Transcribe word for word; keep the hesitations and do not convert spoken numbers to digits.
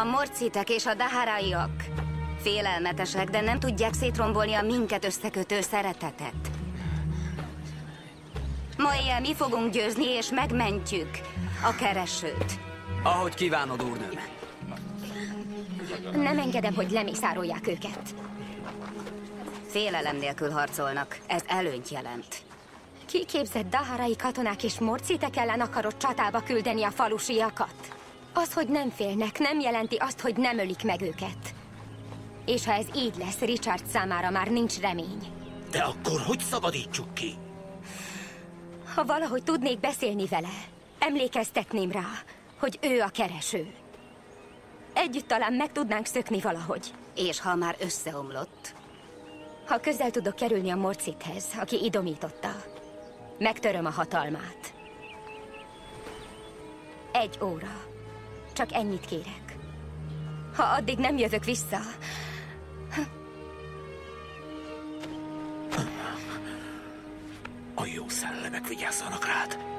A morcitek és a daharaiak félelmetesek, de nem tudják szétrombolni a minket összekötő szeretetet. Ma éjjel mi fogunk győzni, és megmentjük a keresőt. Ahogy kívánod, úrnőm. Nem engedem, hogy lemészárolják őket. Félelem nélkül harcolnak. Ez előnyt jelent. Kiképzett daharai katonák és morcitek ellen akarod csatába küldeni a falusiakat? Az, hogy nem félnek, nem jelenti azt, hogy nem ölik meg őket. És ha ez így lesz, Richard számára már nincs remény. De akkor hogy szabadítsuk ki? Ha valahogy tudnék beszélni vele, emlékeztetném rá, hogy ő a kereső. Együtt talán meg tudnánk szökni valahogy. És ha már összeomlott? Ha közel tudok kerülni a Mord-Sithhez, aki idomította, megtöröm a hatalmát. Egy óra. Csak ennyit kérek. Ha addig nem jövök vissza... A jó szellemek vigyázzanak rád.